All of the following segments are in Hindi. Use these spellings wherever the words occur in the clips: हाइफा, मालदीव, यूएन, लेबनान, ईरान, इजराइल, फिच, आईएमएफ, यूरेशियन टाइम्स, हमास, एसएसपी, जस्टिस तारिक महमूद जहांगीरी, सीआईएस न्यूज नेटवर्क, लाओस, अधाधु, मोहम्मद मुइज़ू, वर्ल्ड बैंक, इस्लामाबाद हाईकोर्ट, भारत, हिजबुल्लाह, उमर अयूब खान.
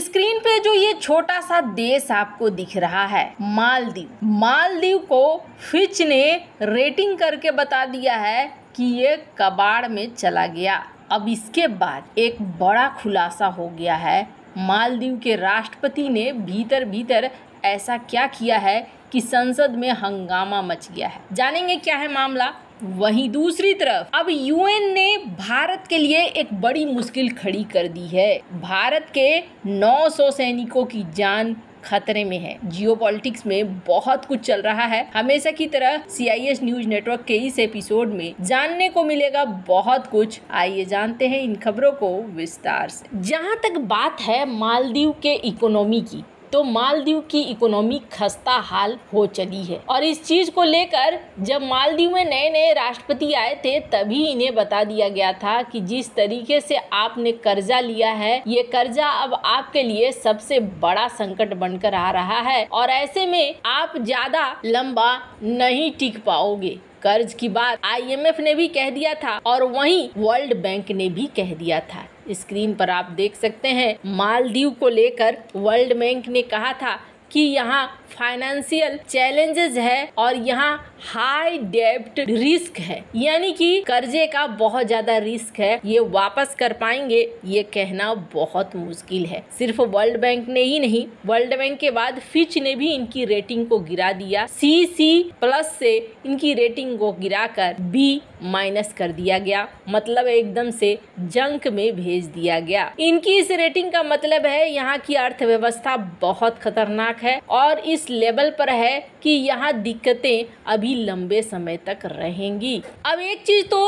स्क्रीन पे जो ये छोटा सा देश आपको दिख रहा है मालदीव, मालदीव को फिच ने रेटिंग करके बता दिया है कि ये कबाड़ में चला गया। अब इसके बाद एक बड़ा खुलासा हो गया है, मालदीव के राष्ट्रपति ने भीतर भीतर ऐसा क्या किया है कि संसद में हंगामा मच गया है। जानेंगे क्या है मामला। वहीं दूसरी तरफ अब यूएन ने भारत के लिए एक बड़ी मुश्किल खड़ी कर दी है। भारत के 900 सैनिकों की जान खतरे में है। जियोपॉलिटिक्स में बहुत कुछ चल रहा है। हमेशा की तरह सीआईएस न्यूज नेटवर्क के इस एपिसोड में जानने को मिलेगा बहुत कुछ। आइए जानते हैं इन खबरों को विस्तार से। जहां तक बात है मालदीव के इकोनॉमी की, तो मालदीव की इकोनॉमी खस्ता हाल हो चली है और इस चीज को लेकर जब मालदीव में नए नए राष्ट्रपति आए थे तभी इन्हें बता दिया गया था कि जिस तरीके से आपने कर्जा लिया है, ये कर्जा अब आपके लिए सबसे बड़ा संकट बनकर आ रहा है और ऐसे में आप ज्यादा लंबा नहीं टिक पाओगे। कर्ज की बात आईएमएफ ने भी कह दिया था और वहीं वर्ल्ड बैंक ने भी कह दिया था। स्क्रीन पर आप देख सकते हैं मालदीव को लेकर वर्ल्ड बैंक ने कहा था कि यहाँ फाइनेंशियल चैलेंजेस है और यहाँ हाई डेब्ट रिस्क है, यानी कि कर्जे का बहुत ज्यादा रिस्क है, ये वापस कर पाएंगे ये कहना बहुत मुश्किल है। सिर्फ वर्ल्ड बैंक ने ही नहीं, वर्ल्ड बैंक के बाद फिच ने भी इनकी रेटिंग को गिरा दिया। CC+ से इनकी रेटिंग को गिराकर B- कर दिया गया, मतलब एकदम से जंक में भेज दिया गया। इनकी इस रेटिंग का मतलब है यहाँ की अर्थव्यवस्था बहुत खतरनाक है और इस लेवल पर है कि यहाँ दिक्कतें अभी लंबे समय तक रहेंगी। अब एक चीज तो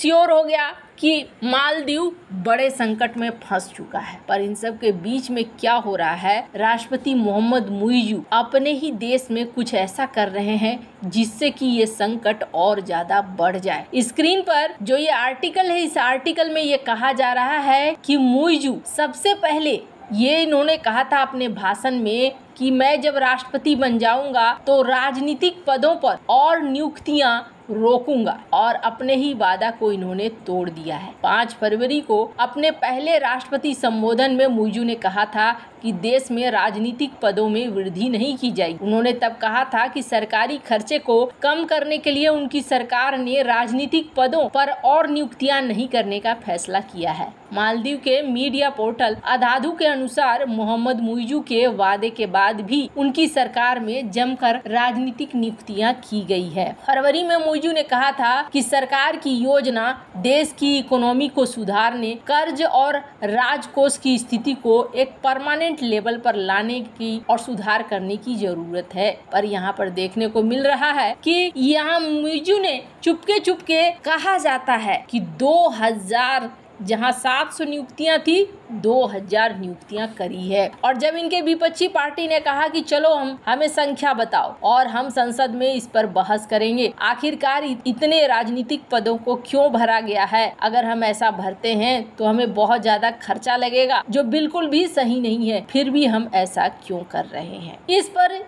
श्योर हो गया कि मालदीव बड़े संकट में फंस चुका है। पर इन सब के बीच में क्या हो रहा है, राष्ट्रपति मोहम्मद मुइज़ू अपने ही देश में कुछ ऐसा कर रहे हैं जिससे कि ये संकट और ज्यादा बढ़ जाए। स्क्रीन पर जो ये आर्टिकल है, इस आर्टिकल में ये कहा जा रहा है कि मुइज़ू सबसे पहले ये इन्होंने कहा था अपने भाषण में कि मैं जब राष्ट्रपति बन जाऊंगा तो राजनीतिक पदों पर और नियुक्तियां रोकूंगा और अपने ही वादा को इन्होंने तोड़ दिया है। 5 फरवरी को अपने पहले राष्ट्रपति संबोधन में मुइज़ू ने कहा था कि देश में राजनीतिक पदों में वृद्धि नहीं की जाएगी। उन्होंने तब कहा था कि सरकारी खर्चे को कम करने के लिए उनकी सरकार ने राजनीतिक पदों पर और नियुक्तियां नहीं करने का फैसला किया है। मालदीव के मीडिया पोर्टल अधाधु के अनुसार मोहम्मद मुइज़ू के वादे के बाद भी उनकी सरकार में जमकर राजनीतिक नियुक्तियाँ की गयी है। फरवरी में मुइज़ू ने कहा था कि सरकार की योजना देश की इकोनॉमी को सुधारने, कर्ज और राजकोष की स्थिति को एक परमानेंट लेवल पर लाने की और सुधार करने की जरूरत है। पर यहाँ पर देखने को मिल रहा है कि यहाँ मुइज़ू ने चुपके चुपके कहा जाता है कि 2000 जहाँ 700 नियुक्तियाँ थी 2000 नियुक्तियां करी है। और जब इनके विपक्षी पार्टी ने कहा कि चलो हमें संख्या बताओ और हम संसद में इस पर बहस करेंगे, आखिरकार इतने राजनीतिक पदों को क्यों भरा गया है, अगर हम ऐसा भरते हैं तो हमें बहुत ज्यादा खर्चा लगेगा जो बिल्कुल भी सही नहीं है, फिर भी हम ऐसा क्यों कर रहे हैं।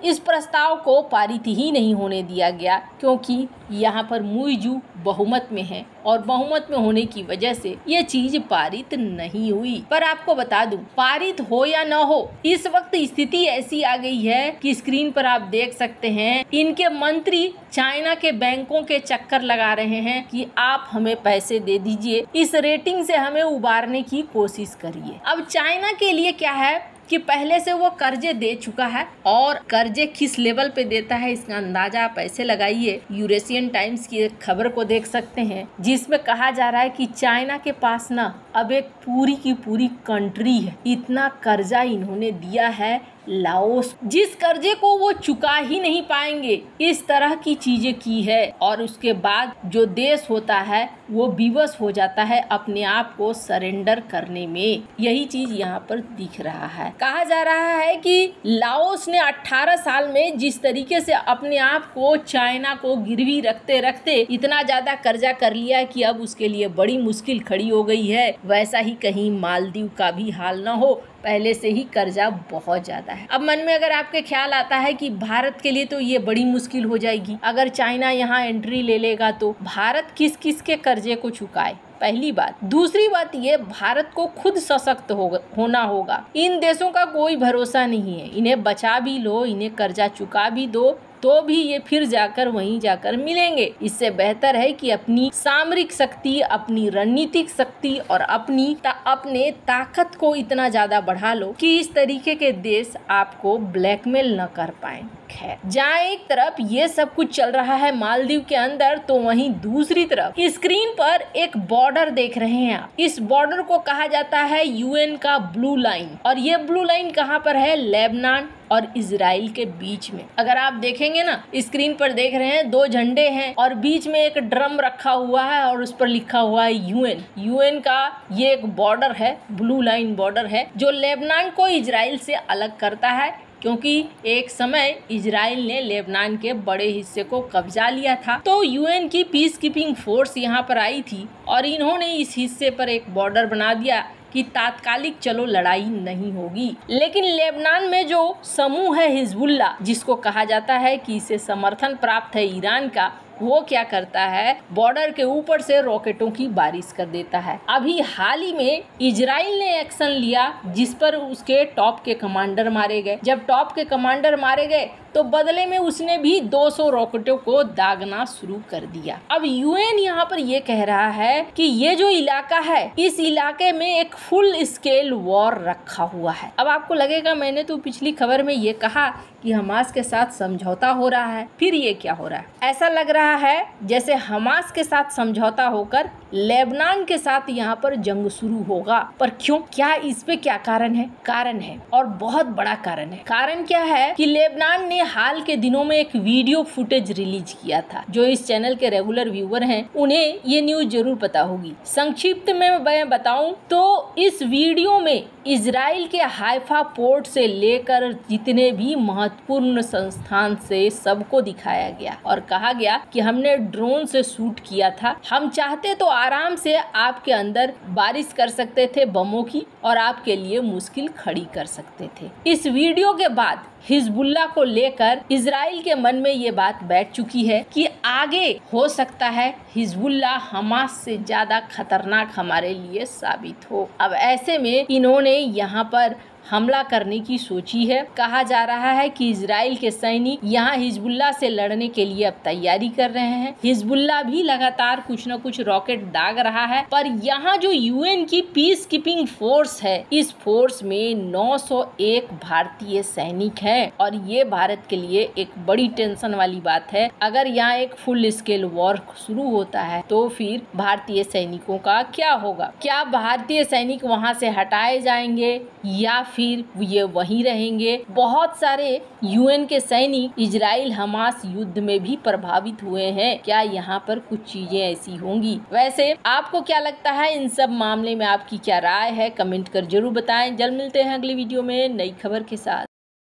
इस प्रस्ताव को पारित ही नहीं होने दिया गया क्योंकि यहाँ पर मुइज़ू बहुमत में है और बहुमत में होने की वजह से ये चीज पारित नहीं हुई। पर आपको बता दूं, पारित हो या न हो, इस वक्त स्थिति ऐसी आ गई है कि स्क्रीन पर आप देख सकते हैं इनके मंत्री चाइना के बैंकों के चक्कर लगा रहे हैं कि आप हमें पैसे दे दीजिए, इस रेटिंग से हमें उबारने की कोशिश करिए। अब चाइना के लिए क्या है कि पहले से वो कर्जे दे चुका है और कर्जे किस लेवल पे देता है इसका अंदाजा आप ऐसे लगाइए। यूरेशियन टाइम्स की एक खबर को देख सकते हैं जिसमें कहा जा रहा है कि चाइना के पास ना अब एक पूरी की पूरी कंट्री है। इतना कर्जा इन्होंने दिया है लाओस, जिस कर्जे को वो चुका ही नहीं पाएंगे, इस तरह की चीजें की है। और उसके बाद जो देश होता है वो विवश हो जाता है अपने आप को सरेंडर करने में। यही चीज यहाँ पर दिख रहा है। कहा जा रहा है कि लाओस ने 18 साल में जिस तरीके से अपने आप को चाइना को गिरवी रखते रखते इतना ज्यादा कर्जा कर लिया कि अब उसके लिए बड़ी मुश्किल खड़ी हो गई है, वैसा ही कहीं मालदीव का भी हाल ना हो। पहले से ही कर्जा बहुत ज्यादा है। अब मन में अगर आपके ख्याल आता है कि भारत के लिए तो ये बड़ी मुश्किल हो जाएगी, अगर चाइना यहाँ एंट्री ले लेगा तो भारत किस किस के कर्जे को चुकाए, पहली बात। दूसरी बात ये, भारत को खुद सशक्त होना होगा। इन देशों का कोई भरोसा नहीं है, इन्हें बचा भी लो, इन्हें कर्जा चुका भी दो तो भी ये फिर जाकर वहीं जाकर मिलेंगे। इससे बेहतर है कि अपनी सामरिक शक्ति, अपनी रणनीतिक शक्ति और अपने ताकत को इतना ज्यादा बढ़ा लो कि इस तरीके के देश आपको ब्लैकमेल न कर पाए। खैर, जहाँ एक तरफ ये सब कुछ चल रहा है मालदीव के अंदर, तो वहीं दूसरी तरफ स्क्रीन पर एक बॉर्डर देख रहे हैं आप। इस बॉर्डर को कहा जाता है यूएन का ब्लू लाइन, और ये ब्लू लाइन कहाँ पर है? लेबनान और इजराइल के बीच में। अगर आप देखेंगे ना, स्क्रीन पर देख रहे हैं, दो झंडे हैं और बीच में एक ड्रम रखा हुआ है और उस पर लिखा हुआ है यूएन। यूएन का ये एक बॉर्डर है, ब्लू लाइन बॉर्डर है, जो लेबनान को इजराइल से अलग करता है, क्योंकि एक समय इजराइल ने लेबनान के बड़े हिस्से को कब्जा लिया था। तो यूएन की पीस कीपिंग फोर्स यहाँ पर आई थी और इन्होंने इस हिस्से पर एक बॉर्डर बना दिया कि तात्कालिक चलो लड़ाई नहीं होगी। लेकिन लेबनान में जो समूह है हिजबुल्लाह, जिसको कहा जाता है कि इसे समर्थन प्राप्त है ईरान का, वो क्या करता है, बॉर्डर के ऊपर से रॉकेटों की बारिश कर देता है। अभी हाल ही में इजराइल ने एक्शन लिया जिस पर उसके टॉप के कमांडर मारे गए। जब टॉप के कमांडर मारे गए तो बदले में उसने भी 200 रॉकेटों को दागना शुरू कर दिया। अब यूएन यहाँ पर ये कह रहा है कि ये जो इलाका है, इस इलाके में एक फुल स्केल वॉर रखा हुआ है। अब आपको लगेगा मैंने तो पिछली खबर में ये कहा कि हमास के साथ समझौता हो रहा है, फिर ये क्या हो रहा है? ऐसा लग रहा है जैसे हमास के साथ समझौता होकर लेबनान के साथ यहाँ पर जंग शुरू होगा। पर क्यों? क्या इस पे क्या कारण है? कारण है, और बहुत बड़ा कारण है। कारण क्या है कि लेबनान ने हाल के दिनों में एक वीडियो फुटेज रिलीज किया था। जो इस चैनल के रेगुलर व्यूअर हैं उन्हें ये न्यूज जरूर पता होगी। संक्षिप्त में मैं बताऊं तो इस वीडियो में इजराइल के हाइफा पोर्ट से लेकर जितने भी महत्वपूर्ण संस्थान से सबको दिखाया गया और कहा गया कि हमने ड्रोन से शूट किया था। हम चाहते तो आराम से आपके अंदर बारिश कर सकते थे बमों की और आपके लिए मुश्किल खड़ी कर सकते थे। इस वीडियो के बाद हिजबुल्लाह को लेकर इजराइल के मन में ये बात बैठ चुकी है कि आगे हो सकता है हिजबुल्लाह हमास से ज्यादा खतरनाक हमारे लिए साबित हो। अब ऐसे में इन्होंने यहाँ पर हमला करने की सोची है। कहा जा रहा है कि इजराइल के सैनिक यहाँ हिजबुल्लाह से लड़ने के लिए अब तैयारी कर रहे हैं। हिजबुल्लाह भी लगातार कुछ न कुछ रॉकेट दाग रहा है, पर यहाँ जो यूएन की पीस कीपिंग फोर्स है, इस फोर्स में 901 भारतीय सैनिक हैं और ये भारत के लिए एक बड़ी टेंशन वाली बात है। अगर यहाँ एक फुल स्केल वॉर शुरू होता है तो फिर भारतीय सैनिकों का क्या होगा? क्या भारतीय सैनिक वहाँ से हटाए जाएंगे या फिर ये वहीं रहेंगे? बहुत सारे यूएन के सैनिक इजराइल हमास युद्ध में भी प्रभावित हुए हैं। क्या यहाँ पर कुछ चीजें ऐसी होंगी? वैसे आपको क्या लगता है इन सब मामले में? आपकी क्या राय है? कमेंट कर जरूर बताएं। जल्द मिलते हैं अगली वीडियो में नई खबर के साथ।